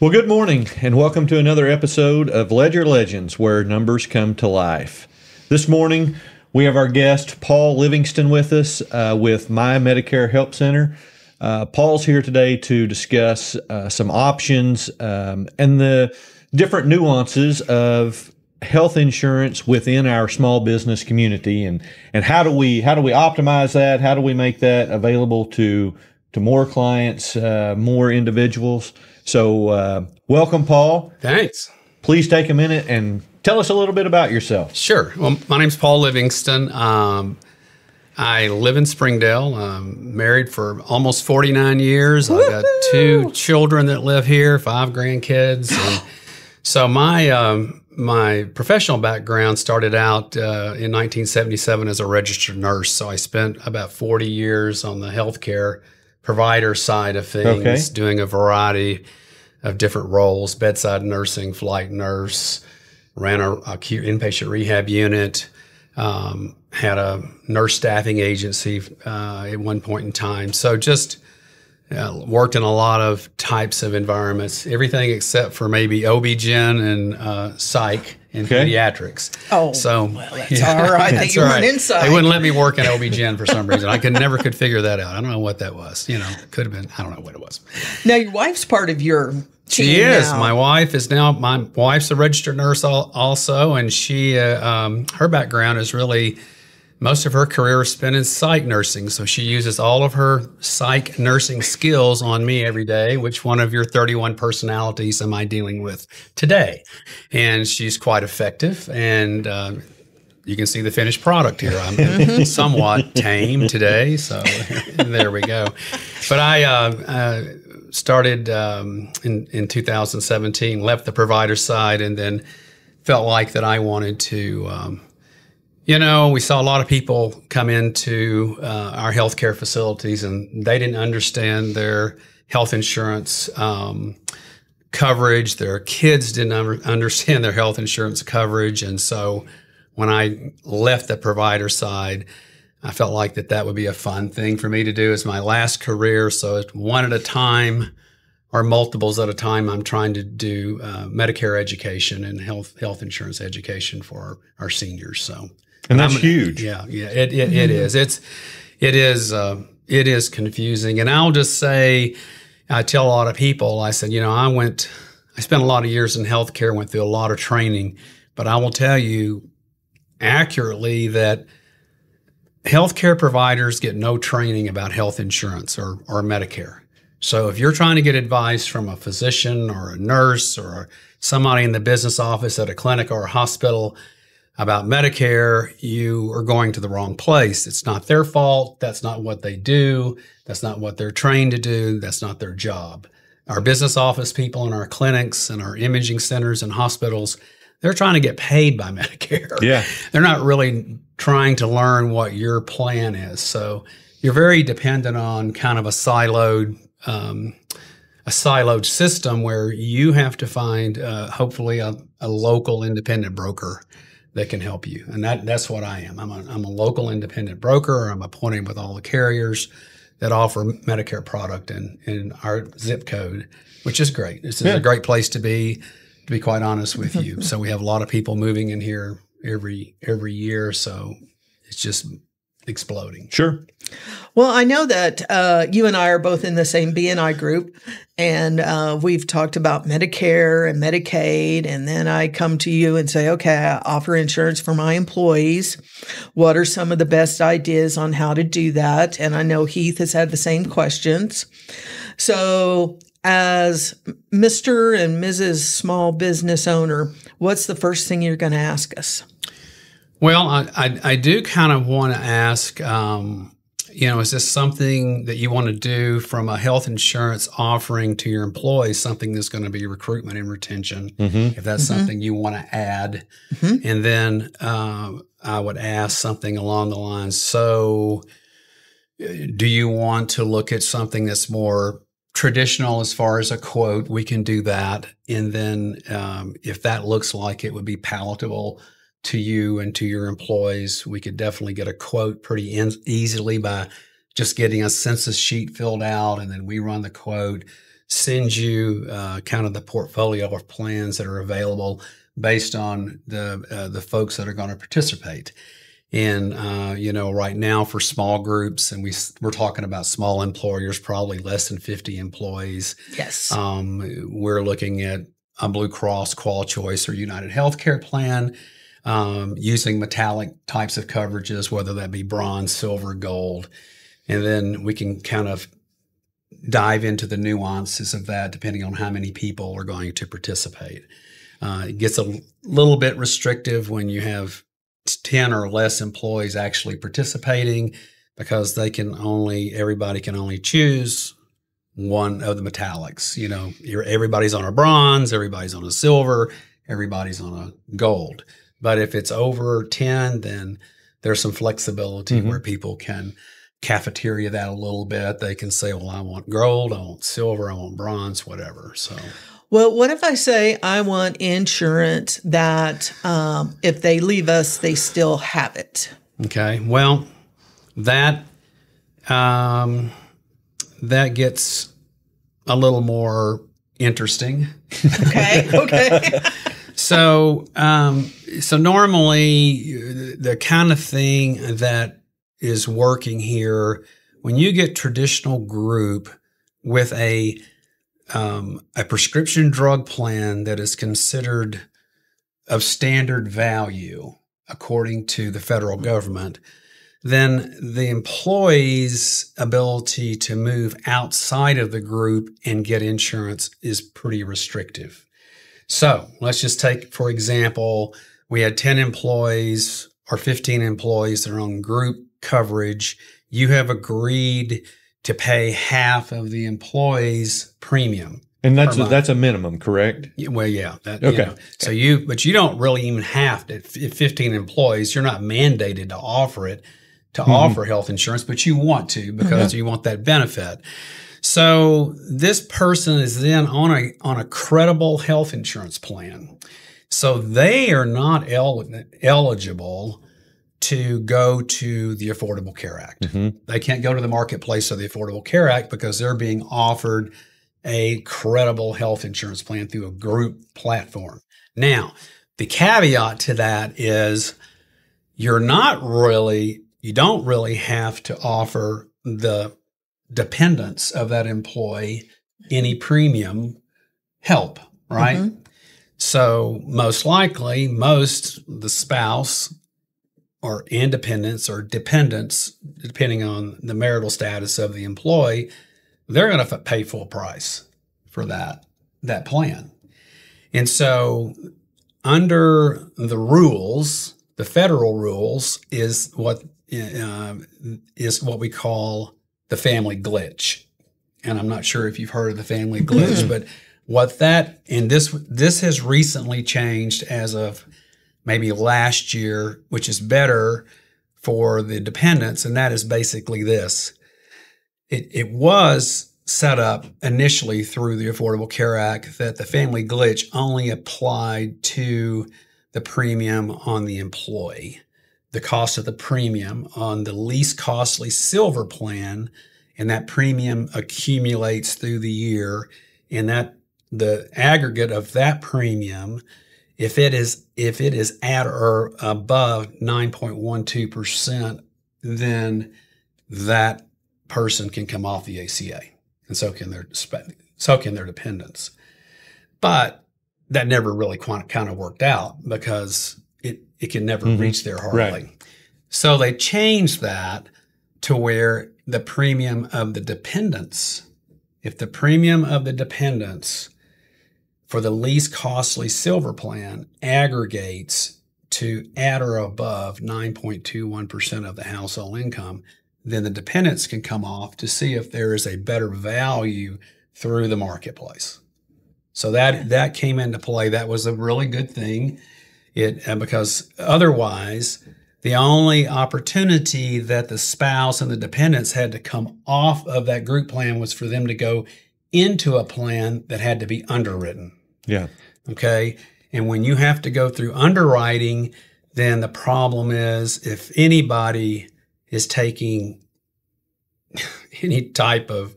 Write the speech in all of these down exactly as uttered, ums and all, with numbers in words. Well, good morning, and welcome to another episode of Ledger Legends, where numbers come to life. This morning, we have our guest, Paul Livingston, with us uh, with My Medicare Help Center. Uh, Paul's here today to discuss uh, some options um, and the different nuances of health insurance within our small business community, and and how do we how do we optimize that? How do we make that available to to more clients, uh, more individuals? So uh, welcome, Paul. Thanks. Please take a minute and tell us a little bit about yourself. Sure. Well, my name's Paul Livingston. Um, I live in Springdale. I'm married for almost forty-nine years. Woo-hoo! I've got two children that live here, five grandkids. And so my um, my professional background started out uh, in nineteen seventy-seven as a registered nurse. So I spent about forty years on the healthcare provider side of things, okay, doing a variety of different roles: bedside nursing, flight nurse, ran a acute inpatient rehab unit, um, had a nurse staffing agency uh, at one point in time. So just uh, worked in a lot of types of environments, everything except for maybe O B G Y N and uh, psych and okay, pediatrics. Oh, so, well, that's yeah, all right. That's that you right, went inside. They wouldn't let me work in O B G Y N for some reason. I could never could figure that out. I don't know what that was. You know, could have been, I don't know what it was. Now, your wife's part of your team. She is. Now. My wife is now, my wife's a registered nurse al also, and she, uh, um, her background is really, most of her career is spent in psych nursing. So she uses all of her psych nursing skills on me every day. Which one of your thirty-one personalities am I dealing with today? And she's quite effective. And uh, you can see the finished product here. I'm somewhat tame today. So there we go. But I uh, uh, started um, in, in two thousand seventeen, left the provider side, and then felt like that I wanted to... Um, You know, we saw a lot of people come into uh, our healthcare facilities, and they didn't understand their health insurance um, coverage. Their kids didn't understand their health insurance coverage. And so when I left the provider side, I felt like that that would be a fun thing for me to do as my last career. So it's one at a time or multiples at a time. I'm trying to do uh, Medicare education and health health insurance education for our, our seniors. So. And that's I'm, huge. Yeah, yeah, it it, it is. It's it is uh, it is confusing. And I'll just say, I tell a lot of people, I said, you know, I went, I spent a lot of years in healthcare, went through a lot of training, but I will tell you accurately that healthcare providers get no training about health insurance or or Medicare. So if you're trying to get advice from a physician or a nurse or somebody in the business office at a clinic or a hospital about Medicare, you are going to the wrong place. It's not their fault. That's not what they do. That's not what they're trained to do. That's not their job. Our business office people in our clinics and our imaging centers and hospitals, they're trying to get paid by Medicare. Yeah. They're not really trying to learn what your plan is. So you're very dependent on kind of a siloed, um, a siloed system where you have to find uh, hopefully a, a local independent broker that can help you. And that that's what I am. I'm a, I'm a local independent broker. I'm appointed with all the carriers that offer Medicare product in, in our zip code, which is great. This is yeah, a great place to be, to be quite honest with you. So we have a lot of people moving in here every every year. So it's just exploding. Sure. Well, I know that uh, you and I are both in the same B N I group, and uh, we've talked about Medicare and Medicaid, and then I come to you and say, okay, I offer insurance for my employees. What are some of the best ideas on how to do that? And I know Heath has had the same questions. So as Mister and Missus Small Business Owner, what's the first thing you're going to ask us? Well, I, I, I do kind of want to ask, um, you know, is this something that you want to do from a health insurance offering to your employees, something that's going to be recruitment and retention, mm-hmm, if that's mm-hmm, something you want to add? Mm-hmm. And then uh, I would ask something along the lines, so do you want to look at something that's more traditional as far as a quote, we can do that. And then um, if that looks like it would be palatable to you and to your employees, we could definitely get a quote pretty in- easily by just getting a census sheet filled out, and then we run the quote, send you uh, kind of the portfolio of plans that are available based on the uh, the folks that are going to participate. And, uh, you know, right now for small groups, and we, we're talking about small employers, probably less than fifty employees. Yes. Um, we're looking at a Blue Cross, QualChoice, or United Healthcare plan, um, using metallic types of coverages, whether that be bronze, silver, gold. And then we can kind of dive into the nuances of that depending on how many people are going to participate. Uh, it gets a little bit restrictive when you have ten or less employees actually participating, because they can only, everybody can only choose one of the metallics. You know, you're, everybody's on a bronze, everybody's on a silver, everybody's on a gold. But if it's over ten, then there's some flexibility mm-hmm. where people can cafeteria that a little bit. They can say, well, I want gold, I want silver, I want bronze, whatever. So, well, what if I say I want insurance that um, if they leave us, they still have it? Okay. Well, that um, that gets a little more interesting. Okay. Okay. so, um, so normally the kind of thing that is working here, when you get traditional group with a Um, a prescription drug plan that is considered of standard value according to the federal government, then the employee's ability to move outside of the group and get insurance is pretty restrictive. So let's just take, for example, we had ten employees or fifteen employees that are on group coverage. You have agreed to pay half of the employee's premium, and that's a, that's a minimum, correct? Well, yeah. That, okay. You know, so you, but you don't really even have to. If fifteen employees, you're not mandated to offer it, to mm-hmm. offer health insurance, but you want to because mm-hmm. you want that benefit. So this person is then on a on a credible health insurance plan, so they are not el eligible. to go to the Affordable Care Act. Mm-hmm. They can't go to the marketplace of the Affordable Care Act because they're being offered a credible health insurance plan through a group platform. Now, the caveat to that is you're not really, you don't really have to offer the dependents of that employee any premium help, right? Mm-hmm. So most likely, most the spouse or independence or dependents, depending on the marital status of the employee, they're going to pay full price for that, that plan. And so under the rules, the federal rules is what, uh, is what we call the family glitch. And I'm not sure if you've heard of the family glitch, but what that, and this, this has recently changed as of maybe last year, which is better for the dependents, and that is basically this. It, it was set up initially through the Affordable Care Act that the family glitch only applied to the premium on the employee, the cost of the premium on the least costly silver plan, and that premium accumulates through the year, and that the aggregate of that premium, If it is if it is at or above nine point one two percent, then that person can come off the A C A, and so can their so can their dependents. But that never really kind of worked out because it it can never mm-hmm. reach there hardly. Right. So they changed that to where the premium of the dependents, if the premium of the dependents for the least costly silver plan aggregates to at or above nine point two one percent of the household income, then the dependents can come off to see if there is a better value through the marketplace. So that, that came into play. That was a really good thing, it, uh, because otherwise the only opportunity that the spouse and the dependents had to come off of that group plan was for them to go into a plan that had to be underwritten. Yeah. Okay. And when you have to go through underwriting, then the problem is if anybody is taking any type of,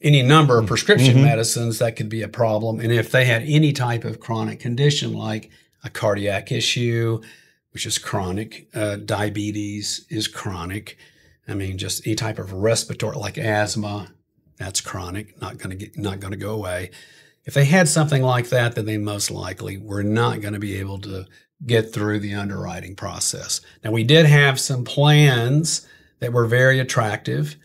any number of prescription mm-hmm. medicines, that could be a problem. And if they had any type of chronic condition like a cardiac issue, which is chronic, uh, diabetes is chronic. I mean, just any type of respiratory, like asthma, that's chronic, not going to get, not going to go away. If they had something like that, then they most likely were not going to be able to get through the underwriting process. Now, we did have some plans that were very attractive,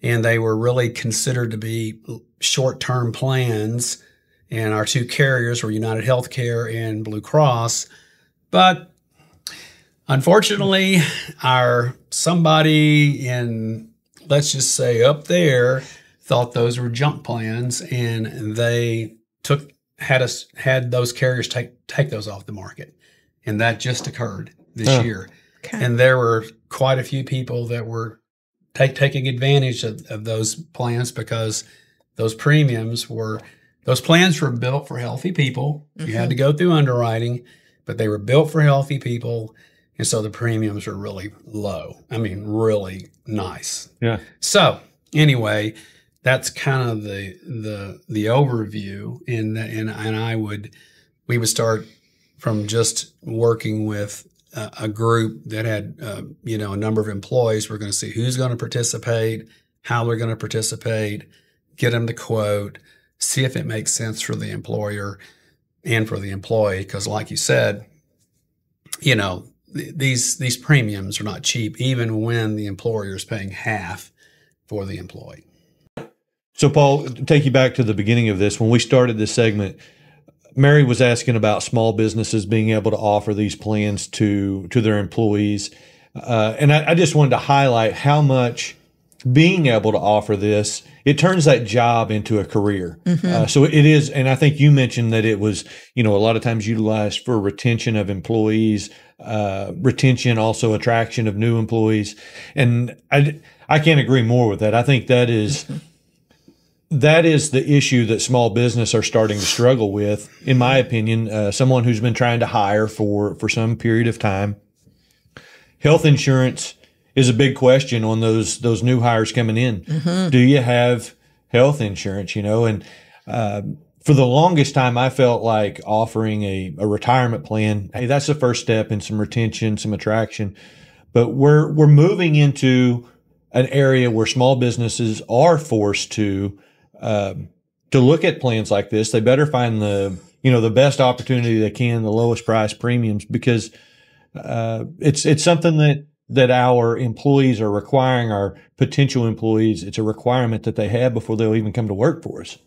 and they were really considered to be short-term plans. And our two carriers were United Healthcare and Blue Cross. But unfortunately, our somebody in, let's just say up there, thought those were junk plans, and they took had us had those carriers take take those off the market. And that just occurred this oh, year. Okay. And there were quite a few people that were take, taking advantage of, of those plans, because those premiums were, those plans were built for healthy people. Mm-hmm. You had to go through underwriting, but they were built for healthy people. And so the premiums were really low. I mean, really nice. Yeah. So anyway, that's kind of the the the overview. And, and, and I would, we would start from just working with a, a group that had, uh, you know, a number of employees. We're going to see who's going to participate, how they're going to participate, get them the quote, see if it makes sense for the employer and for the employee. Because like you said, you know, th these, these premiums are not cheap, even when the employer is paying half for the employee. So, Paul, take you back to the beginning of this. When we started this segment, Mary was asking about small businesses being able to offer these plans to, to their employees. Uh, and I, I just wanted to highlight how much being able to offer this, it turns that job into a career. Mm-hmm. uh, so it is, and I think you mentioned that it was, you know, a lot of times utilized for retention of employees, uh, retention, also attraction of new employees. And I, I can't agree more with that. I think that is... Mm-hmm. That is the issue that small business are starting to struggle with, in my opinion. Uh, someone who's been trying to hire for, for some period of time. Health insurance is a big question on those those new hires coming in. Mm-hmm. Do you have health insurance? You know, and uh, for the longest time, I felt like offering a, a retirement plan, hey, that's the first step in some retention, some attraction. But we're we're moving into an area where small businesses are forced to Um, to look at plans like this. They better find the, you know, the best opportunity they can, the lowest price premiums, because uh, it's it's something that that our employees are requiring, our potential employees. It's a requirement that they have before they'll even come to work for us.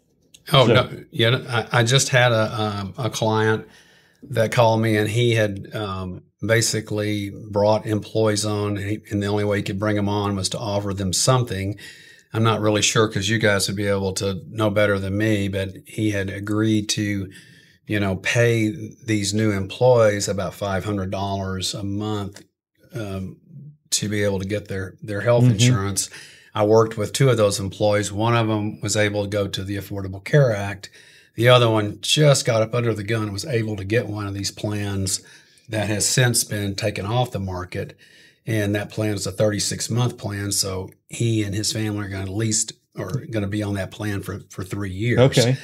Oh, so, no, yeah, I, I just had a um, a client that called me, and he had um, basically brought employees on, and, he, and the only way he could bring them on was to offer them something. I'm not really sure, because you guys would be able to know better than me, but he had agreed to, you know, pay these new employees about five hundred dollars a month um, to be able to get their, their health mm-hmm. insurance. I worked with two of those employees. One of them was able to go to the Affordable Care Act. The other one just got up under the gun and was able to get one of these plans that has since been taken off the market. And that plan is a thirty-six month plan. So he and his family are going to at least are going to be on that plan for, for three years. Okay.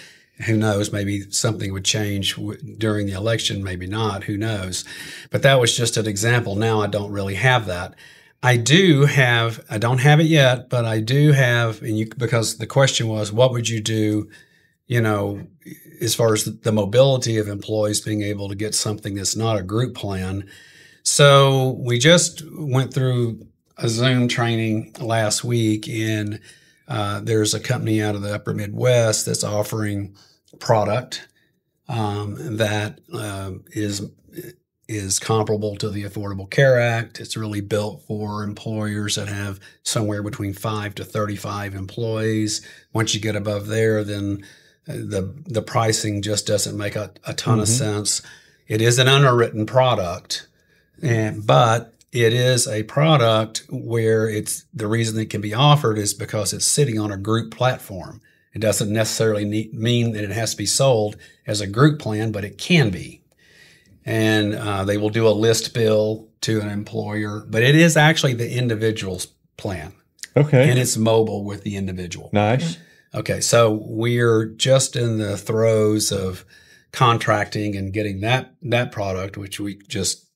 Who knows? Maybe something would change w during the election. Maybe not. Who knows? But that was just an example. Now I don't really have that. I do have, I don't have it yet, but I do have, and you, because the question was, what would you do, you know, as far as the mobility of employees being able to get something that's not a group plan? So we just went through a Zoom training last week, and uh, there's a company out of the upper Midwest that's offering product um, that uh, is, is comparable to the Affordable Care Act. It's really built for employers that have somewhere between five to thirty-five employees. Once you get above there, then the, the pricing just doesn't make a, a ton mm-hmm. of sense. It is an underwritten product. And, but it is a product where it's, the reason it can be offered is because it's sitting on a group platform. It doesn't necessarily need, mean that it has to be sold as a group plan, but it can be. And uh, they will do a list bill to an employer, but it is actually the individual's plan. Okay. And it's mobile with the individual. Nice. Okay, so we're just in the throes of contracting and getting that that product, which we just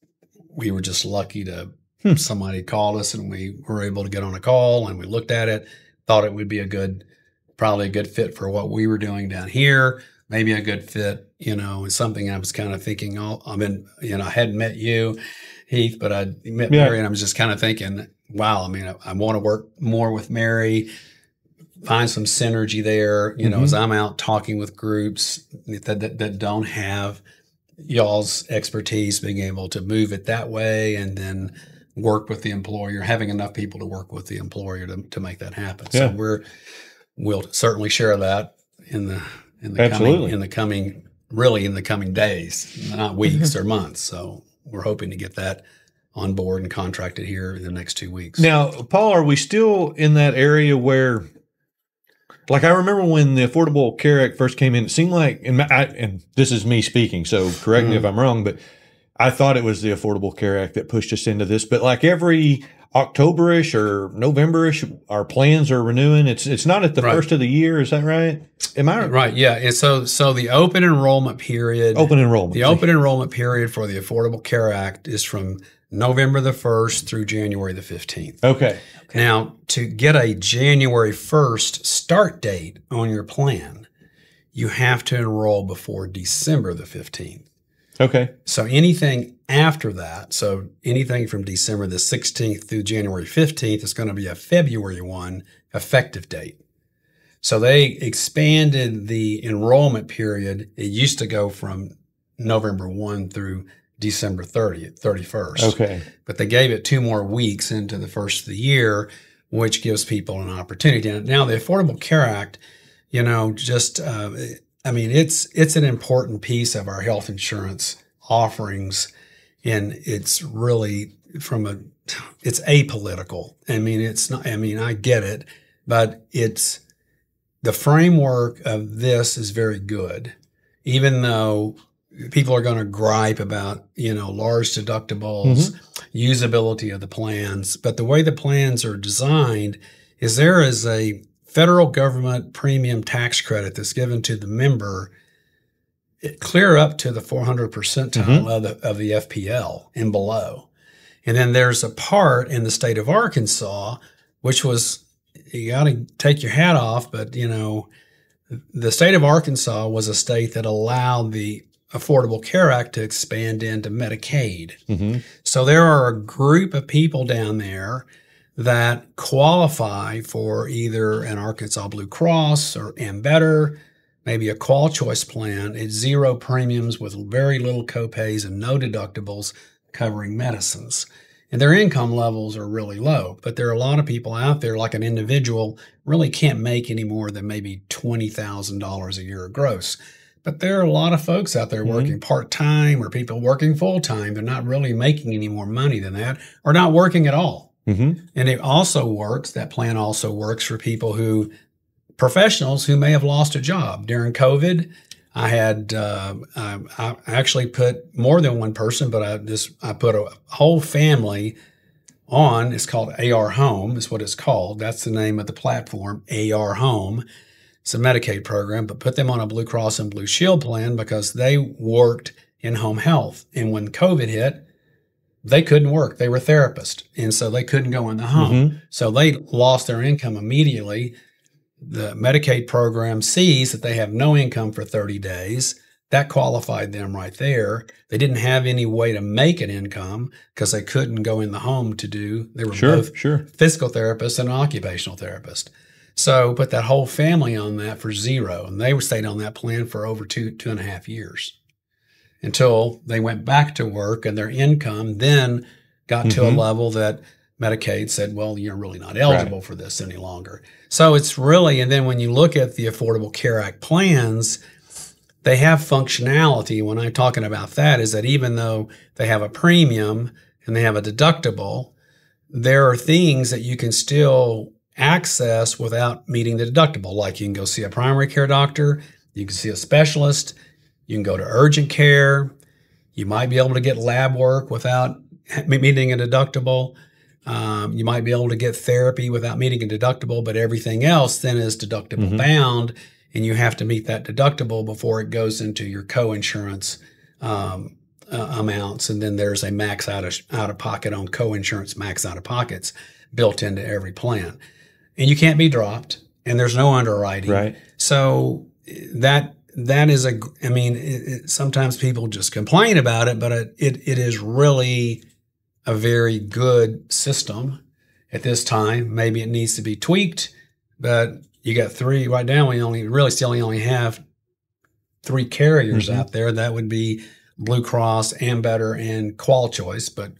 we were just lucky to hmm. somebody called us and we were able to get on a call and we looked at it, thought it would be a good, probably a good fit for what we were doing down here. Maybe a good fit, you know, is something I was kind of thinking. Oh, I mean, you know, I hadn't met you, Heath, but I met yeah. Mary, and I was just kind of thinking, wow, I mean, I, I want to work more with Mary, find some synergy there. You mm-hmm. know, as I'm out talking with groups that, that, that don't have y'all's expertise, being able to move it that way and then work with the employer, having enough people to work with the employer to, to make that happen. Yeah. So we're, we'll certainly share that in the In the Absolutely. Coming, in the coming, really in the coming days, not weeks or months. So we're hoping to get that on board and contracted here in the next two weeks. Now, Paul, are we still in that area where, like I remember when the Affordable Care Act first came in, it seemed like, and, I, and this is me speaking, so correct mm-hmm. me if I'm wrong, but I thought it was the Affordable Care Act that pushed us into this, but like every October-ish or November-ish, our plans are renewing. It's it's not at the right. first of the year, is that right? Am I right? Yeah. And so so the open enrollment period, open enrollment, the open enrollment period for the Affordable Care Act is from November the first through January the fifteenth. Okay. okay. Now to get a January first start date on your plan, you have to enroll before December the fifteenth. Okay. So anything after that, so anything from December the sixteenth through January fifteenth is going to be a February first effective date. So they expanded the enrollment period. It used to go from November first through December thirtieth, thirty-first. Okay. But they gave it two more weeks into the first of the year, which gives people an opportunity. Now, the Affordable Care Act, you know, just uh, – I mean, it's it's an important piece of our health insurance offerings, and it's really from a it's apolitical. I mean, it's not. I mean, I get it, but it's the framework of this is very good, even though people are going to gripe about you know large deductibles, mm-hmm. usability of the plans. But the way the plans are designed is there is a federal government premium tax credit that's given to the member, it clear up to the four hundred percentile mm-hmm. of, the, of the F P L and below. And then there's a part in the state of Arkansas, which was, you got to take your hat off, but, you know, the state of Arkansas was a state that allowed the Affordable Care Act to expand into Medicaid. Mm-hmm. So there are a group of people down there that qualify for either an Arkansas Blue Cross or Ambetter, maybe a QualChoice plan. It's zero premiums with very little copays and no deductibles covering medicines. And their income levels are really low, but there are a lot of people out there, like an individual, really can't make any more than maybe twenty thousand dollars a year gross. But there are a lot of folks out there mm-hmm. working part-time or people working full-time. They're not really making any more money than that or not working at all. Mm-hmm. And it also works, that plan also works for people who, professionals who may have lost a job. During COVID, I had, uh, I, I actually put more than one person, but I just, I put a whole family on. It's called A R Home is what it's called. That's the name of the platform, A R Home. It's a Medicaid program, but put them on a Blue Cross and Blue Shield plan because they worked in home health. And when COVID hit, they couldn't work. They were therapists, and so they couldn't go in the home. Mm-hmm. So they lost their income immediately. The Medicaid program sees that they have no income for thirty days. That qualified them right there. They didn't have any way to make an income because they couldn't go in the home to do. They were sure, both sure. physical therapists and an occupational therapist. So put that whole family on that for zero, and they stayed on that plan for over two, two and a half years. Until they went back to work and their income then got mm-hmm. to a level that Medicaid said, well, you're really not eligible right. for this any longer. So it's really, and then when you look at the Affordable Care Act plans, they have functionality. When I'm talking about that is that even though they have a premium and they have a deductible, there are things that you can still access without meeting the deductible. Like you can go see a primary care doctor, you can see a specialist, you can go to urgent care, you might be able to get lab work without meeting a deductible. Um, you might be able to get therapy without meeting a deductible, but everything else then is deductible mm-hmm. bound, and you have to meet that deductible before it goes into your coinsurance um, uh, amounts. And then there's a max out of, out of pocket on coinsurance, max out of pockets built into every plan. And you can't be dropped, and there's no underwriting. Right. So that that is a, I mean, it, it, sometimes people just complain about it, but it, it, it is really a very good system at this time. Maybe it needs to be tweaked, but you got three right now. We only really still only have three carriers mm-hmm. out there. That would be Blue Cross, Ambetter, and QualChoice. But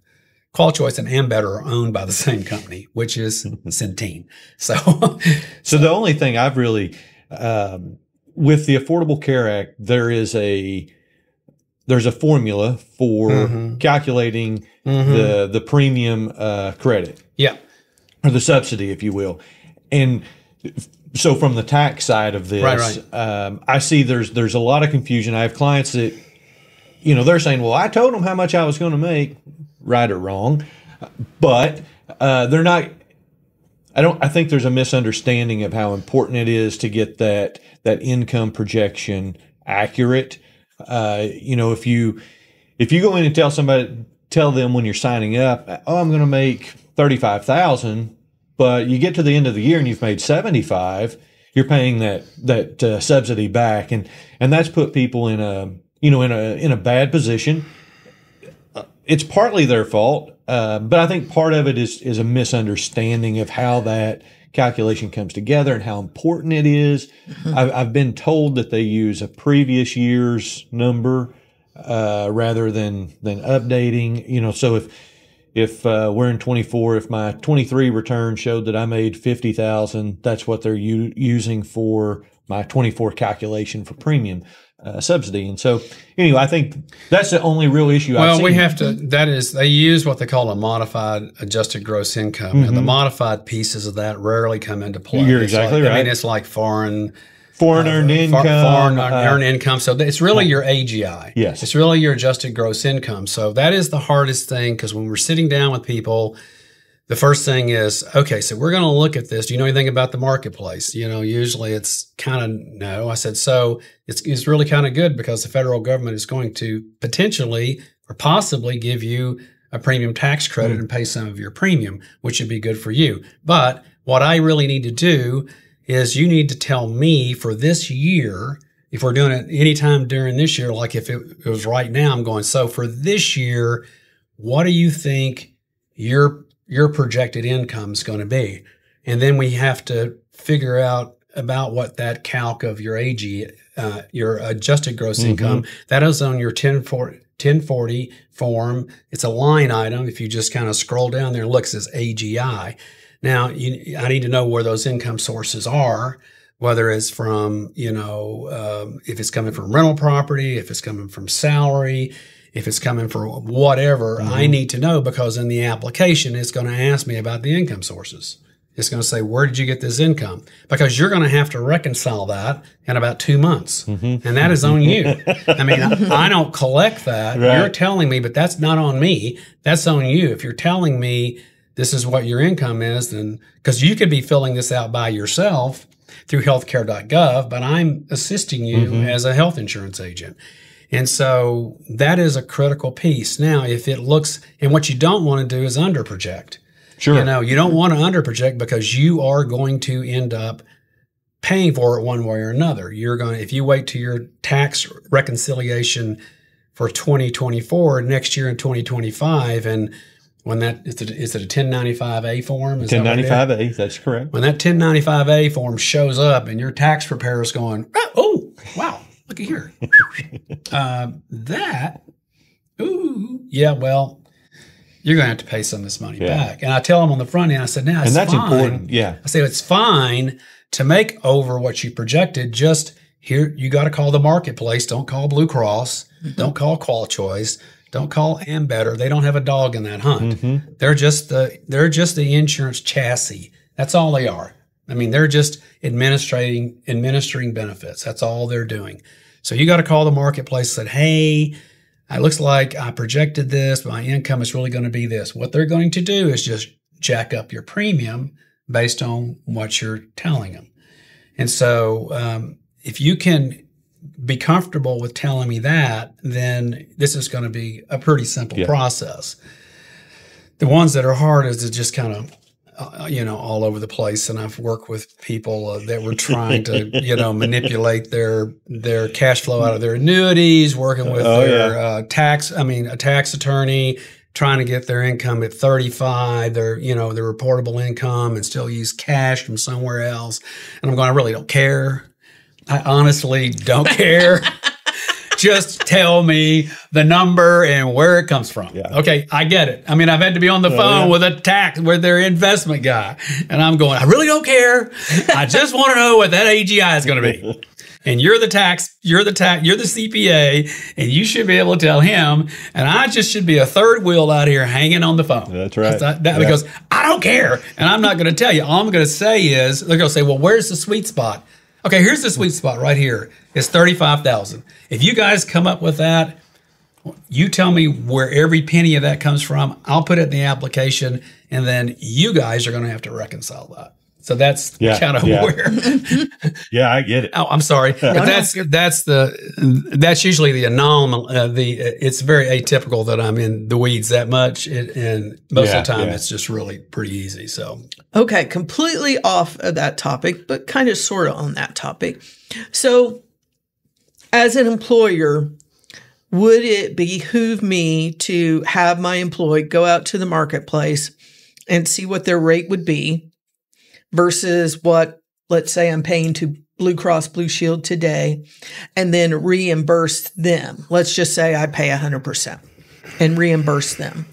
QualChoice and Ambetter are owned by the same company, which is Centene. So, so, so the only thing I've really um, with the Affordable Care Act, there is a there's a formula for mm-hmm. calculating mm-hmm. the the premium uh, credit, yeah, or the subsidy, if you will. And so, from the tax side of this, right, right. Um, I see there's there's a lot of confusion. I have clients that, you know, they're saying, "Well, I told them how much I was going to make, right or wrong," but uh, they're not. I don't. I think there's a misunderstanding of how important it is to get that that income projection accurate. Uh, you know, if you if you go in and tell somebody, tell them when you're signing up, oh, I'm going to make thirty-five thousand dollars, but you get to the end of the year and you've made seventy-five thousand dollars, you're paying that that uh, subsidy back, and and that's put people in a you know in a in a bad position. It's partly their fault, uh, but I think part of it is is a misunderstanding of how that calculation comes together and how important it is. Mm-hmm. I've, I've been told that they use a previous year's number uh, rather than than updating. You know, so if if uh, we're in twenty-four, if my twenty-three return showed that I made fifty thousand, that's what they're u- using for my twenty-four calculation for premium uh, subsidy. And so, anyway, I think that's the only real issue. Well, I've seen. We have to. That is, they use what they call a modified adjusted gross income, mm-hmm. and the modified pieces of that rarely come into play. You're it's exactly like, right. I mean, it's like foreign, foreign uh, earned income, foreign uh, earned income. So it's really your A G I. Yes, it's really your adjusted gross income. So that is the hardest thing, because when we're sitting down with people, the first thing is, okay, so we're going to look at this. Do you know anything about the marketplace? You know, usually it's kind of no. I said, so it's, it's really kind of good, because the federal government is going to potentially or possibly give you a premium tax credit mm. and pay some of your premium, which would be good for you. But what I really need to do is you need to tell me for this year, if we're doing it anytime during this year, like if it, it was right now, I'm going, so for this year, what do you think your your projected income is going to be? And then we have to figure out about what that calc of your A G, uh, your adjusted gross mm-hmm. income, that is on your ten forty form. It's a line item. If you just kind of scroll down there and look, it says A G I. Now, you, I need to know where those income sources are, whether it's from, you know, um, if it's coming from rental property, if it's coming from salary, if it's coming for whatever, mm-hmm. I need to know, because in the application, it's going to ask me about the income sources. It's going to say, where did you get this income? Because you're going to have to reconcile that in about two months. Mm-hmm. And that is on you. I mean, I, I don't collect that. Right. You're telling me, but that's not on me. That's on you. If you're telling me this is what your income is, then because you could be filling this out by yourself through healthcare dot gov, but I'm assisting you mm-hmm. as a health insurance agent. And so that is a critical piece. Now, if it looks, and what you don't want to do is underproject. Sure. You know, you don't want to underproject, because you are going to end up paying for it one way or another. You're going to, if you wait to your tax reconciliation for twenty twenty-four, next year in twenty twenty-five, and when that, is it, is it a ten ninety-five A form? Is ten ninety-five A, that's correct. When that ten ninety-five A form shows up and your tax preparer is going, oh, oh wow. Look at here. uh, that, ooh, yeah, well, you're going to have to pay some of this money yeah. back. And I tell them on the front end, I said, now it's fine. And that's fine. Important, yeah. I said, it's fine to make over what you projected. Just here, you got to call the marketplace. Don't call Blue Cross. Mm-hmm. Don't call QualChoice. Don't call Ambetter. They don't have a dog in that hunt. Mm-hmm. They're just the, they're just the insurance chassis. That's all they are. I mean, they're just administrating, administering benefits. That's all they're doing. So you got to call the marketplace and say, hey, it looks like I projected this, but my income is really going to be this. What they're going to do is just jack up your premium based on what you're telling them. And so um, if you can be comfortable with telling me that, then this is going to be a pretty simple yeah. process. The ones that are hard is to just kind of, uh, you know, all over the place. And I've worked with people uh, that were trying to, you know, manipulate their their cash flow out of their annuities, working with oh, their yeah. uh, tax, I mean, a tax attorney, trying to get their income at thirty-five, their, you know, their reportable income, and still use cash from somewhere else. And I'm going, I really don't care. I honestly don't care. Just tell me the number and where it comes from. Yeah. Okay, I get it. I mean, I've had to be on the oh, phone yeah. with a tax, with their investment guy. And I'm going, I really don't care. I just want to know what that A G I is going to be. And you're the tax, you're the tax, you're the C P A, and you should be able to tell him. And I just should be a third wheel out here hanging on the phone. That's right. That's not, that, yeah. Because I don't care. And I'm not going to tell you. All I'm going to say is, they're going to say, well, where's the sweet spot? Okay, here's the sweet spot right here. It's thirty-five thousand dollars. If you guys come up with that, you tell me where every penny of that comes from. I'll put it in the application, and then you guys are going to have to reconcile that. So that's yeah, kind of yeah. where. yeah, I get it. Oh, I'm sorry. But that's that's the that's usually the anomaly. Uh, the it's very atypical that I'm in the weeds that much, it, and most yeah, of the time yeah. it's just really pretty easy. So okay, completely off of that topic, but kind of sort of on that topic. So, as an employer, would it behoove me to have my employee go out to the marketplace and see what their rate would be? Versus what, let's say I'm paying to Blue Cross Blue Shield today and then reimburse them. Let's just say I pay one hundred percent and reimburse them.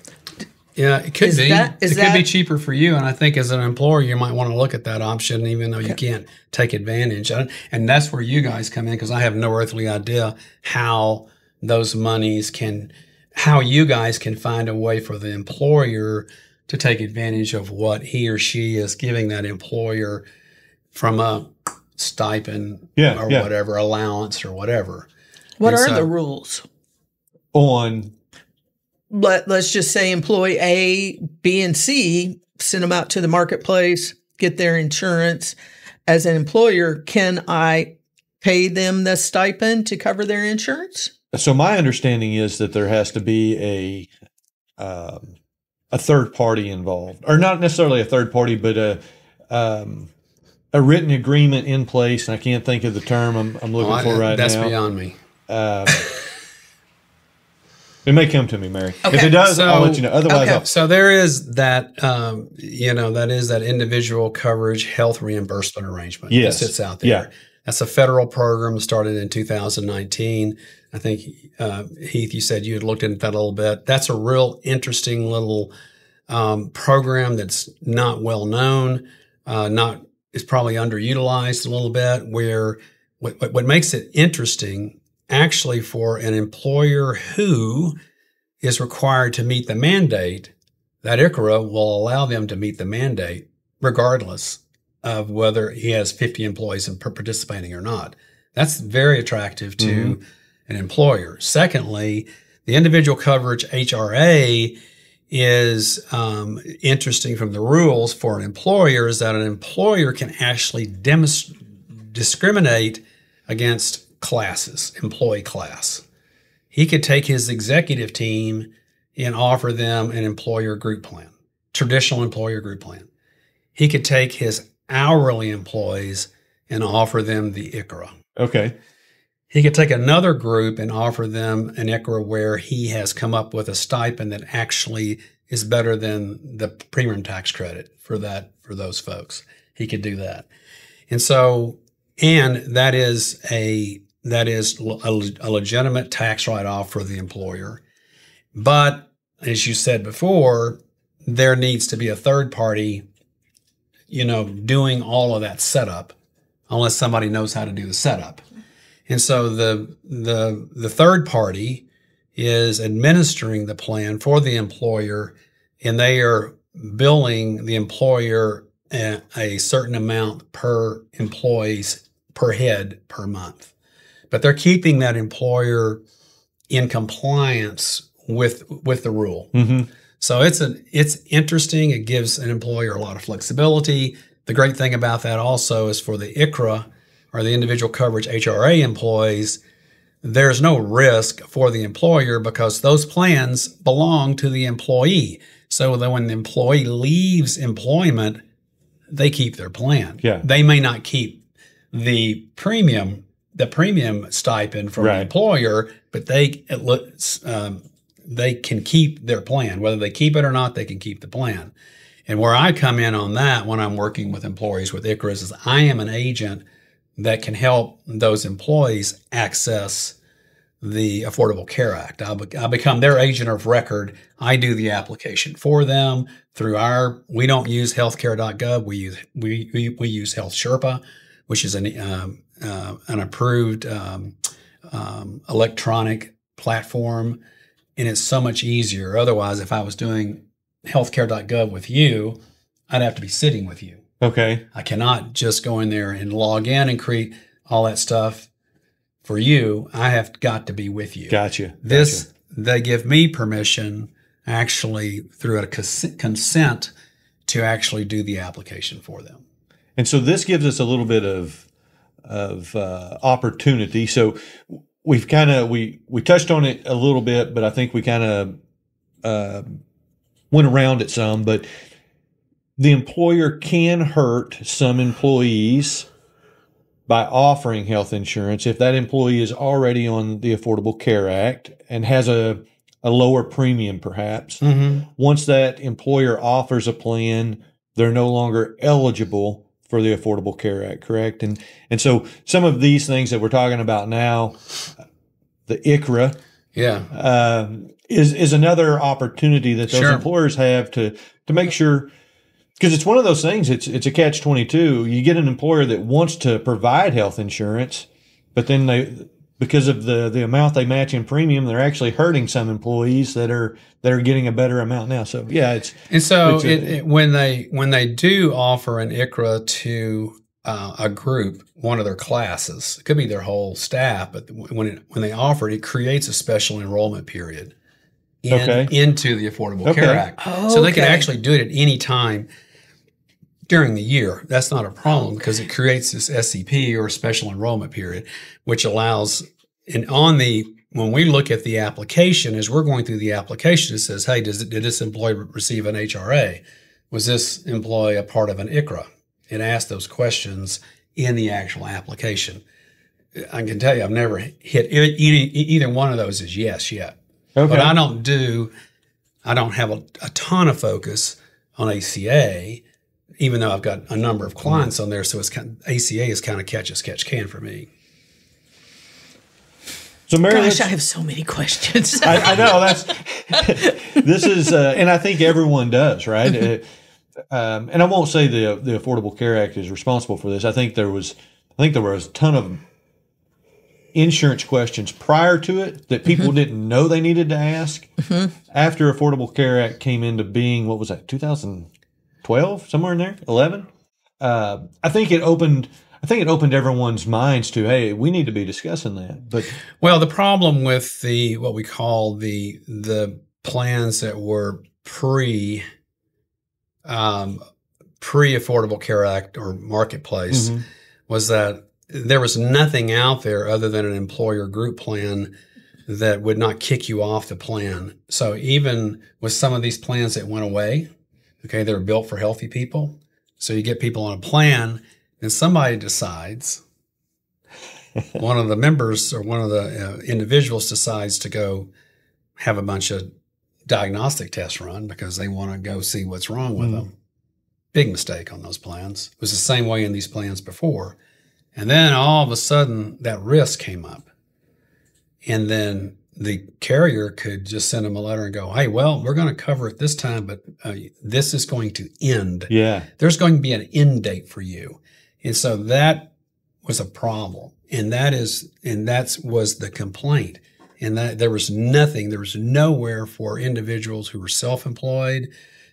Yeah, it could is be. That, is it that, could be cheaper for you. And I think as an employer, you might want to look at that option, even though okay. you can't take advantage. And that's where you guys come in, because I have no earthly idea how those monies can, how you guys can find a way for the employer to take advantage of what he or she is giving that employer from a stipend yeah, or yeah. whatever, allowance or whatever. What and are so, the rules? On? Let, let's just say employee A, B, and C, send them out to the marketplace, get their insurance. As an employer, can I pay them the stipend to cover their insurance? So my understanding is that there has to be a um, – a third party involved, or not necessarily a third party, but a um, a written agreement in place. And I can't think of the term I'm, I'm looking oh, for right that's now. That's beyond me. Um, it may come to me, Mary. Okay. If it does, so, I'll let you know. Otherwise, okay. So there is that, um, you know, that is that Individual Coverage Health Reimbursement Arrangement yes. that sits out there. Yeah. That's a federal program started in two thousand nineteen. I think, uh, Heath, you said you had looked into that a little bit. That's a real interesting little um, program that's not well known, uh, not is probably underutilized a little bit, where what, what makes it interesting actually for an employer who is required to meet the mandate, that ICHRA will allow them to meet the mandate regardless of whether he has fifty employees participating or not. That's very attractive to mm-hmm. an employer. Secondly, the individual coverage H R A is um, interesting from the rules for an employer is that an employer can actually discriminate against classes, employee class. He could take his executive team and offer them an employer group plan, traditional employer group plan. He could take his hourly employees and offer them the ICHRA. Okay. He could take another group and offer them an ICHRA where he has come up with a stipend that actually is better than the premium tax credit for that, for those folks. He could do that. And so, and that is a, that is a, a legitimate tax write-off for the employer. But as you said before, there needs to be a third party, you know, doing all of that setup, unless somebody knows how to do the setup. And so the the the third party is administering the plan for the employer, and they are billing the employer a certain amount per employees per head per month. But they're keeping that employer in compliance with with the rule. Mm-hmm. So it's an it's interesting. It gives an employer a lot of flexibility. The great thing about that also is for the ICHRA or the individual coverage H R A employees, there's no risk for the employer because those plans belong to the employee. So that when the employee leaves employment, they keep their plan. Yeah. They may not keep the premium, the premium stipend from right. the employer, but they it looks, um, they can keep their plan. Whether they keep it or not, they can keep the plan. And where I come in on that when I'm working with employees with ICHRA is I am an agent that can help those employees access the Affordable Care Act. I, be, I become their agent of record. I do the application for them through our. We don't use healthcare dot gov. We use we we, we use HealthSherpa, which is an um, uh, an approved um, um, electronic platform, and it's so much easier. Otherwise, if I was doing healthcare dot gov with you, I'd have to be sitting with you. Okay. I cannot just go in there and log in and create all that stuff for you. I have got to be with you. Gotcha. This, gotcha. They give me permission actually through a cons- consent to actually do the application for them. And so this gives us a little bit of of uh, opportunity. So we've kind of, we, we touched on it a little bit, but I think we kind of uh, went around it some, but the employer can hurt some employees by offering health insurance if that employee is already on the Affordable Care Act and has a, a lower premium perhaps. Mm-hmm. Once that employer offers a plan, they're no longer eligible for the Affordable Care Act, correct? And and so some of these things that we're talking about now, the ICHRA, yeah, uh, is, is another opportunity that those sure. employers have to, to make sure. Because it's one of those things, it's it's a catch twenty-two. You get an employer that wants to provide health insurance, but then they, because of the, the amount they match in premium, they're actually hurting some employees that are that are getting a better amount now. So yeah, it's and so it's a, it, it, when they when they do offer an ICHRA to uh, a group, one of their classes, it could be their whole staff, but when it, when they offer it, it creates a special enrollment period in, okay. into the Affordable okay. Care Act, oh, so they okay. can actually do it at any time during the year. That's not a problem because it creates this S E P or special enrollment period, which allows, and on the, when we look at the application, as we're going through the application, it says, hey, does it, did this employee receive an H R A? Was this employee a part of an ICHRA? It asks those questions in the actual application. I can tell you, I've never hit any, either one of those is yes yet. Okay. But I don't do, I don't have a, a ton of focus on A C A, even though I've got a number of clients on there, so it's kind of, A C A is kind of catch as catch can for me. So, Mary, gosh, I have so many questions. I, I know that's this is, uh, and I think everyone does, right? uh, um, and I won't say the the Affordable Care Act is responsible for this. I think there was, I think there was a ton of insurance questions prior to it that people mm-hmm. didn't know they needed to ask. Mm-hmm. After Affordable Care Act came into being, what was that, two thousand? twelve, somewhere in there, eleven. Uh, I think it opened. I think it opened everyone's minds to, hey, we need to be discussing that. But well, the problem with the what we call the the plans that were pre um, pre Affordable Care Act or Marketplace mm-hmm. was that there was nothing out there other than an employer group plan that would not kick you off the plan. So even with some of these plans that went away. Okay, they're built for healthy people. So you get people on a plan and somebody decides, one of the members or one of the uh, individuals decides to go have a bunch of diagnostic tests run because they want to go see what's wrong with mm. them. Big mistake on those plans. It was the same way in these plans before. And then all of a sudden that risk came up. And then the carrier could just send them a letter and go, hey, well, we're going to cover it this time, but uh, this is going to end. Yeah. There's going to be an end date for you. And so that was a problem. And that is, and that's was the complaint. And that there was nothing, there was nowhere for individuals who were self-employed,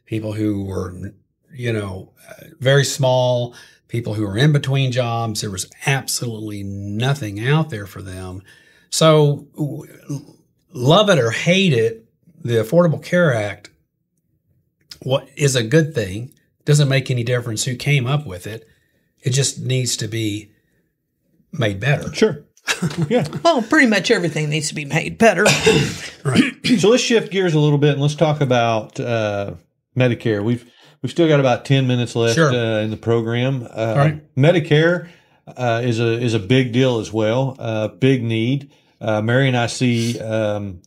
people who were you know, very small, people who are in between jobs. There was absolutely nothing out there for them. So love it or hate it, the Affordable Care Act what is a good thing. Doesn't make any difference who came up with it. It just needs to be made better. Sure. Yeah. Well, pretty much everything needs to be made better. Right. So let's shift gears a little bit and let's talk about uh, Medicare. We've we've still got about ten minutes left sure. uh, in the program. Uh, All right. Medicare uh, is a is a big deal as well. Uh, big need. Uh, Mary and I see. Um,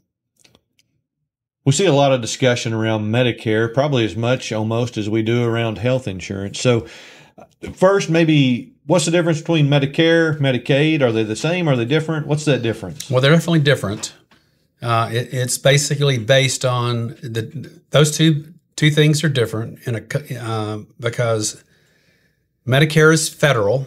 We see a lot of discussion around Medicare, probably as much almost as we do around health insurance. So first, maybe what's the difference between Medicare, Medicaid? Are they the same? Are they different? What's that difference? Well, they're definitely different. Uh, it, it's basically based on the, those two two things are different in a, uh, because Medicare is federal.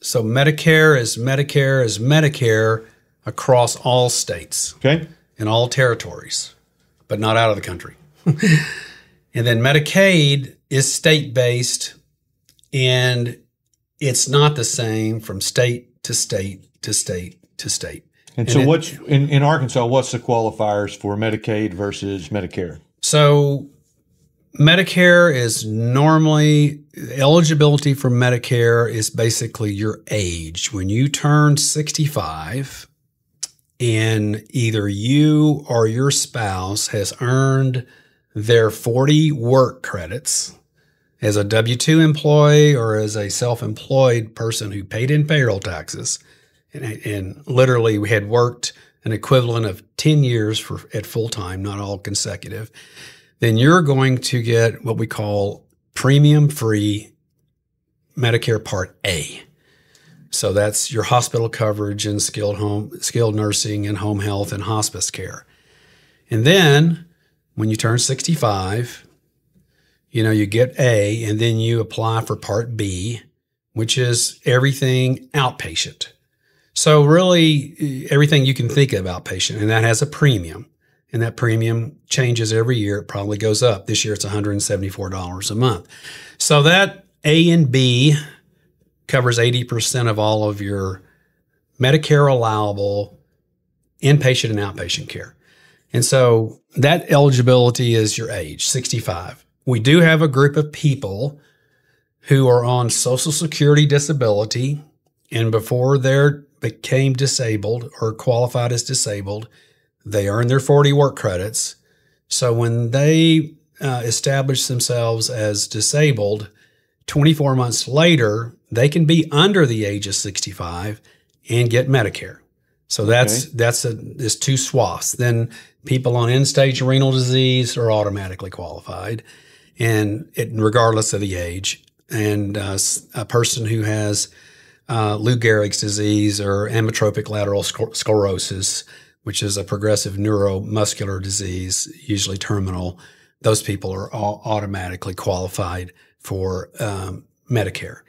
So Medicare is Medicare is Medicare across all states, okay, in all territories, but not out of the country. And then Medicaid is state-based, and it's not the same from state to state to state to state. And, and so it, what's, in, in Arkansas, what's the qualifiers for Medicaid versus Medicare? So Medicare is normally, eligibility for Medicare is basically your age. When you turn sixty-five, and either you or your spouse has earned their forty work credits as a W two employee or as a self-employed person who paid in payroll taxes, and, and literally we had worked an equivalent of ten years for, at full-time, not all consecutive, then you're going to get what we call premium-free Medicare Part A. So that's your hospital coverage and skilled home, skilled nursing and home health and hospice care. And then when you turn sixty-five, you know, you get A, and then you apply for Part B, which is everything outpatient. So really everything you can think of outpatient, and that has a premium, and that premium changes every year. It probably goes up. This year it's one hundred seventy-four dollars a month. So that A and B covers eighty percent of all of your Medicare allowable inpatient and outpatient care. And so that eligibility is your age, sixty-five. We do have a group of people who are on Social Security disability, and before they became disabled or qualified as disabled, they earned their forty work credits. So when they uh, establish themselves as disabled, twenty-four months later, they can be under the age of sixty-five and get Medicare. So that's, okay. that's a, there's two swaths. Then people on end-stage renal disease are automatically qualified, and it, regardless of the age. And uh, a person who has uh, Lou Gehrig's disease or amyotrophic lateral scler sclerosis, which is a progressive neuromuscular disease, usually terminal, those people are all automatically qualified for um, Medicare.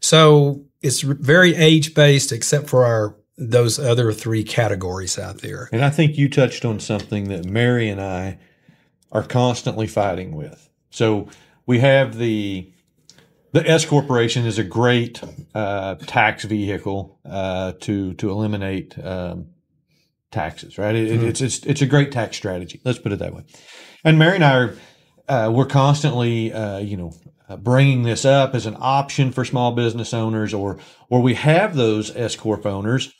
So it's very age-based, except for our those other three categories out there. And I think you touched on something that Mary and I are constantly fighting with. So we have the the S corporation is a great uh, tax vehicle uh, to to eliminate um, taxes, right? It, mm-hmm. it's, it's it's a great tax strategy. Let's put it that way. And Mary and I are uh, we're constantly uh, you know. Uh, bringing this up as an option for small business owners, or or we have those S corp owners,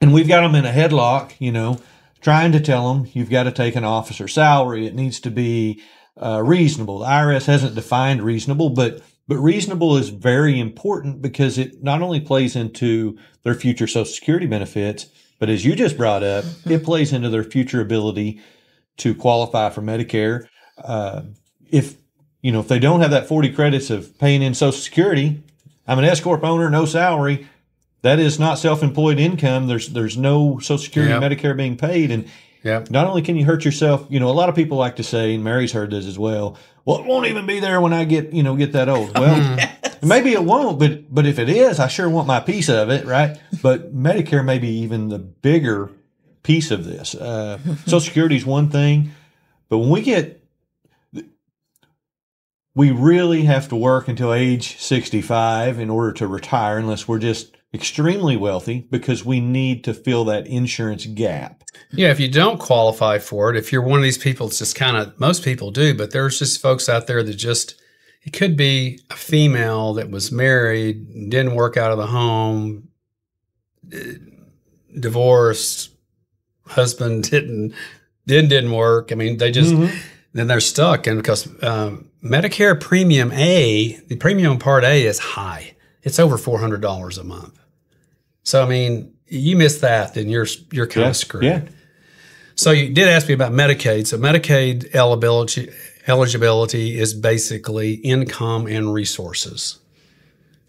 and we've got them in a headlock, you know, trying to tell them, you've got to take an officer salary. It needs to be uh, reasonable. The I R S hasn't defined reasonable, but but reasonable is very important because it not only plays into their future Social Security benefits, but as you just brought up, it plays into their future ability to qualify for Medicare. Uh, if You know, if they don't have that forty credits of paying in Social Security, I'm an S corp owner, no salary. That is not self-employed income. There's there's no Social Security, yep. Medicare being paid. And yep. not only can you hurt yourself, you know, a lot of people like to say, and Mary's heard this as well, well, it won't even be there when I get, you know, get that old. Well, yes. maybe it won't, but but if it is, I sure want my piece of it, right? But Medicare may be even the bigger piece of this. Uh, Social Security is one thing, but when we get we really have to work until age sixty-five in order to retire unless we're just extremely wealthy, because we need to fill that insurance gap. Yeah, if you don't qualify for it, if you're one of these people, it's just kind of, most people do, but there's just folks out there that just, it could be a female that was married, didn't work out of the home, divorced, husband didn't, didn't, didn't work. I mean, they just, mm-hmm. then they're stuck. And because um, Medicare premium A, the premium part A is high. It's over four hundred dollars a month. So, I mean, you miss that, then you're, you're kind yeah, of screwed. Yeah. So you did ask me about Medicaid. So Medicaid eligibility, eligibility is basically income and resources.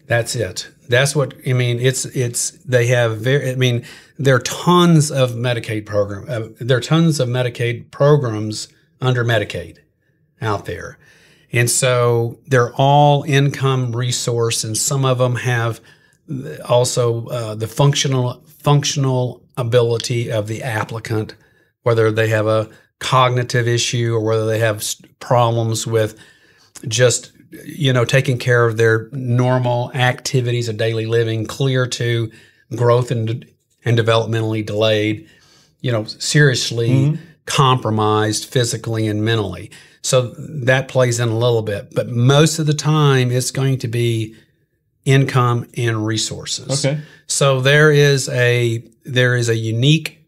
That's it. That's what, I mean, it's, it's, they have very, I mean, there are tons of Medicaid program, uh, there are tons of Medicaid programs under Medicaid out there. And so they're all income resource, and some of them have also uh, the functional functional ability of the applicant, whether they have a cognitive issue or whether they have problems with just, you know, taking care of their normal activities of daily living, clear to growth and, and developmentally delayed, you know, seriously mm-hmm. compromised physically and mentally. So that plays in a little bit, but most of the time it's going to be income and resources. Okay. So there is a there is a unique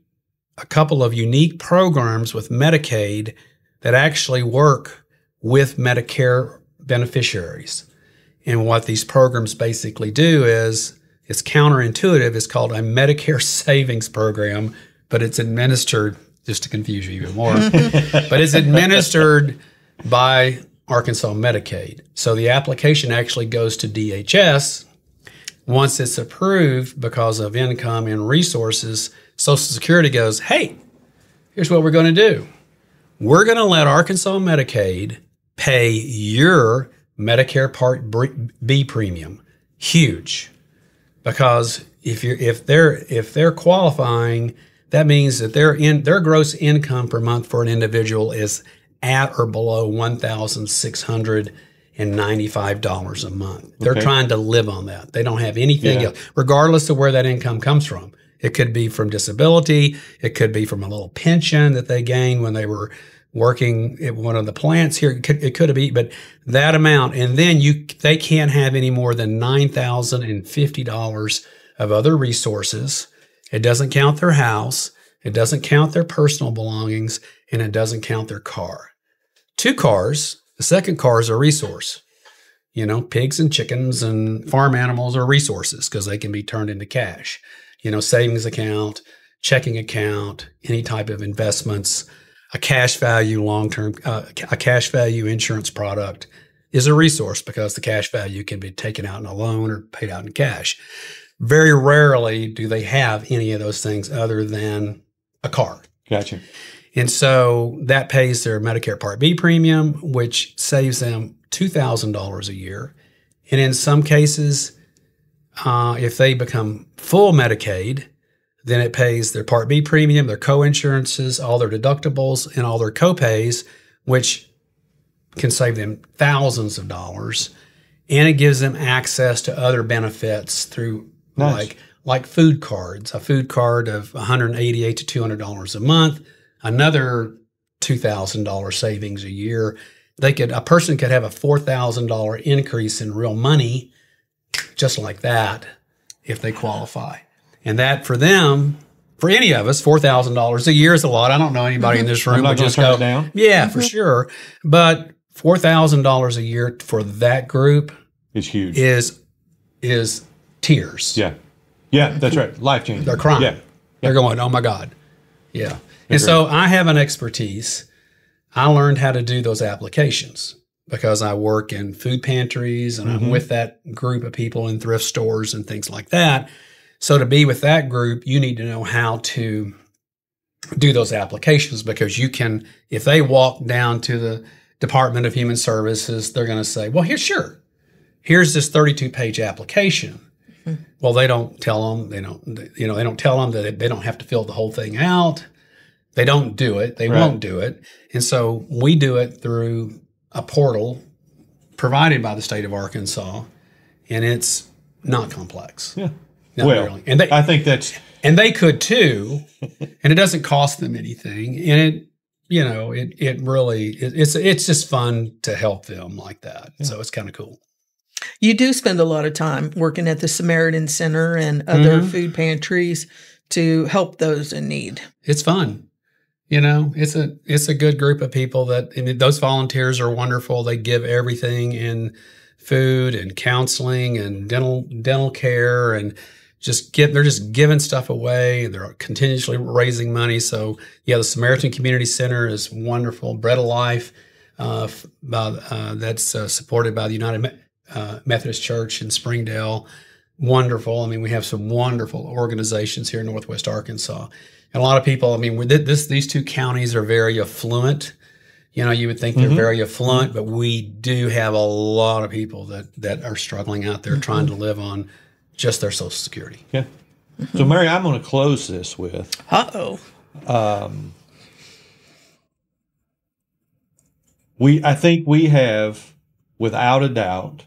a couple of unique programs with Medicaid that actually work with Medicare beneficiaries. And what these programs basically do is, it's counterintuitive, it's called a Medicare savings program, but it's administered, just to confuse you even more, but it's administered by Arkansas Medicaid. So the application actually goes to D H S. Once it's approved because of income and resources, Social Security goes, hey, here's what we're going to do. We're going to let Arkansas Medicaid pay your Medicare Part B premium. Huge. Because if you're, if they're, if they're qualifying, that means that their in, their gross income per month for an individual is at or below one thousand six hundred ninety-five dollars a month. They're okay. trying to live on that. They don't have anything yeah. else, regardless of where that income comes from. It could be from disability. It could be from a little pension that they gained when they were working at one of the plants here. It could, it could be, but that amount. And then you, they can't have any more than nine thousand fifty dollars of other resources. It doesn't count their house, it doesn't count their personal belongings, and it doesn't count their car. Two cars, the second car is a resource. You know, pigs and chickens and farm animals are resources because they can be turned into cash. You know, savings account, checking account, any type of investments, a cash value long-term, uh, a cash value insurance product is a resource because the cash value can be taken out in a loan or paid out in cash. Very rarely do they have any of those things other than a car. Gotcha. And so that pays their Medicare Part B premium, which saves them two thousand dollars a year. And in some cases, uh, if they become full Medicaid, then it pays their Part B premium, their co-insurances, all their deductibles, and all their co-pays, which can save them thousands of dollars. And it gives them access to other benefits through Nice. Like like food cards, a food card of one hundred eighty-eight to two hundred dollars a month, another two thousand dollars savings a year. They could, a person could have a four thousand dollar increase in real money just like that if they qualify. And that for them, for any of us, four thousand dollars a year is a lot. I don't know anybody mm-hmm. in this room who just go, down. Yeah, mm-hmm. for sure. But four thousand dollars a year for that group is huge. Is is tears. Yeah. Yeah, that's right. Life changing. They're crying. Yeah. They're going, oh my God. Yeah. Agreed. And so I have an expertise. I learned how to do those applications because I work in food pantries and mm-hmm. I'm with that group of people in thrift stores and things like that. So to be with that group, you need to know how to do those applications because you can, if they walk down to the Department of Human Services, they're going to say, well, here, sure, here's this thirty-two page application. Mm-hmm. Well, they don't tell them, they don't, they, you know, they don't tell them that they don't have to fill the whole thing out. They don't do it. They right. won't do it. And so we do it through a portal provided by the state of Arkansas, and it's not complex. Yeah. Not well, really. And they, I think that's... And they could too, and it doesn't cost them anything. And it, you know, it it really, it, it's it's just fun to help them like that. Yeah. So it's kind of cool. You do spend a lot of time working at the Samaritan Center and other mm-hmm. food pantries to help those in need. It's fun. You know, it's a it's a good group of people that, and those volunteers are wonderful. They give everything in food and counseling and dental dental care, and just get they're just giving stuff away. They're continuously raising money. So yeah, the Samaritan Community Center is wonderful. Bread of Life, uh, by, uh, that's uh, supported by the United Me uh, Methodist Church in Springdale. Wonderful. I mean, we have some wonderful organizations here in Northwest Arkansas. And a lot of people, I mean, this, these two counties are very affluent. You know, you would think they're mm-hmm. very affluent, but we do have a lot of people that, that are struggling out there mm-hmm. trying to live on just their Social Security. Yeah. Mm-hmm. So, Mary, I'm going to close this with... Uh-oh. Um, we, I think we have, without a doubt,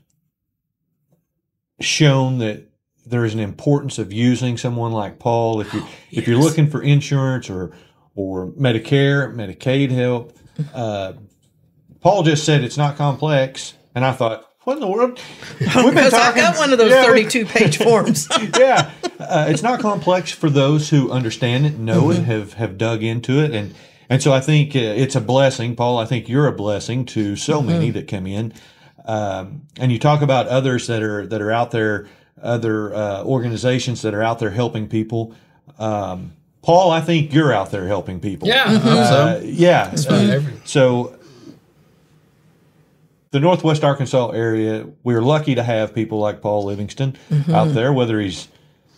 shown that there is an importance of using someone like Paul. If you oh, yes. if you're looking for insurance or or Medicare, Medicaid help, uh, Paul just said it's not complex, and I thought, what in the world? We've been because talking, I got one of those yeah, thirty-two page forms. yeah, uh, it's not complex for those who understand it, know mm-hmm. it, have have dug into it, and and so I think uh, it's a blessing, Paul. I think you're a blessing to so mm-hmm. many that come in, um, and you talk about others that are that are out there. Other uh, organizations that are out there helping people. Um, Paul, I think you're out there helping people. Yeah. Mm-hmm. uh, so. Yeah. Uh, so the Northwest Arkansas area, we're lucky to have people like Paul Livingston mm-hmm. out there, whether he's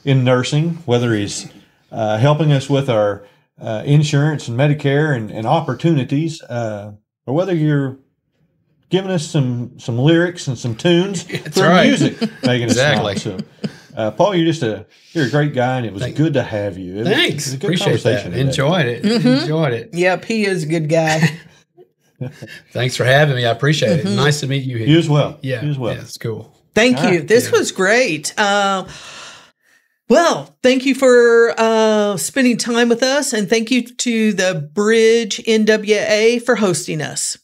in nursing, whether he's uh, helping us with our uh, insurance and Medicare and, and opportunities, uh, or whether you're giving us some some lyrics and some tunes That's for right. music, making exactly. us smile. So, uh, Paul, you're just a you're a great guy, and it was Thank good to have you. It Thanks, was, it was a good appreciate that. Enjoyed it. Mm-hmm. Enjoyed it. Yep, he is a good guy. Thanks for having me. I appreciate mm-hmm. it. Nice to meet you here. You as well. Yeah, you as well. Yeah, it's cool. Thank All you. Right. This yeah. was great. Uh, Well, thank you for uh, spending time with us, and thank you to the Bridge N W A for hosting us.